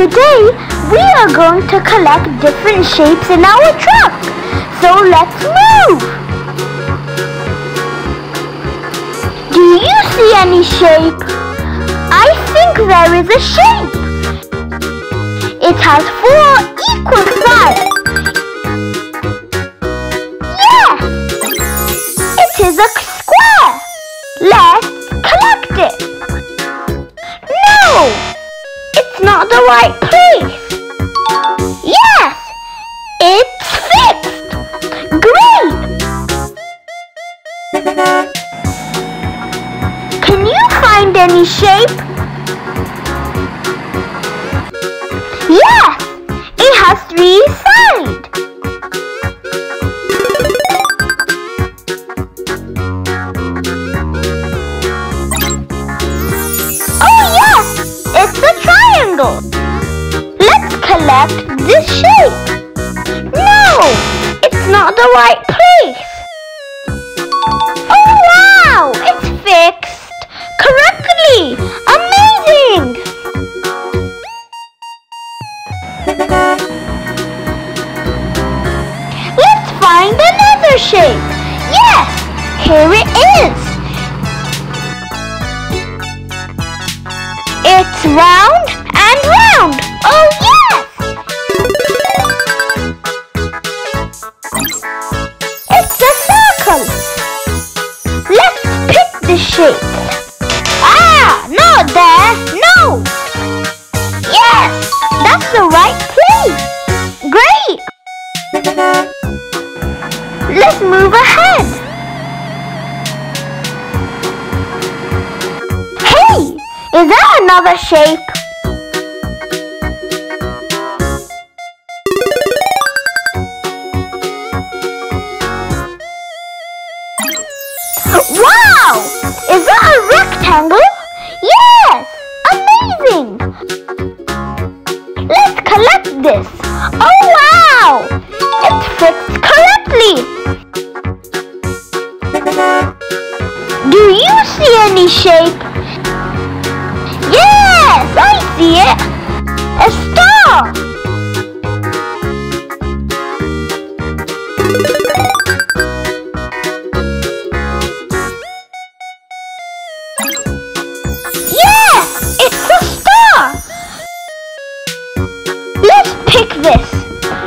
Today, we are going to collect different shapes in our truck. So let's move. Do you see any shape? I think there is a shape. It has 4 equal sides. Yes, it is a square. Let's collect it. No, it's not the right place. Yes, it's fixed. Great. Can you find any shape? Yes, it has 3 sides. Oh yes, it's a triangle. Let's collect this shape. No, it's not the right place. Oh wow, it's fixed correctly. Amazing. Let's find another shape. Yes, here it is. It's round and round. Oh yes! It's a circle. Let's pick the shape. Ah, not there. No. Yes, that's the right place. Great. Let's move ahead. Hey, is there another shape? Wow! Is that a rectangle? Yes! Amazing! Let's collect this. Oh wow! It's fixed correctly. Do you see any shape? Yes, I see it. A star. Yes, it's a star. Let's pick this.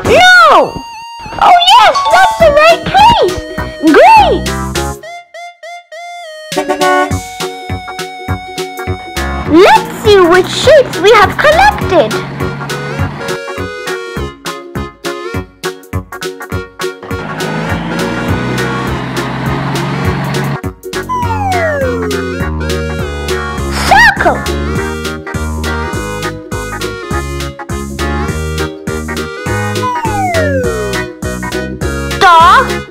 No. Oh yes, that's the right place. Great. Let's see which shapes we have collected. Circle. Dog.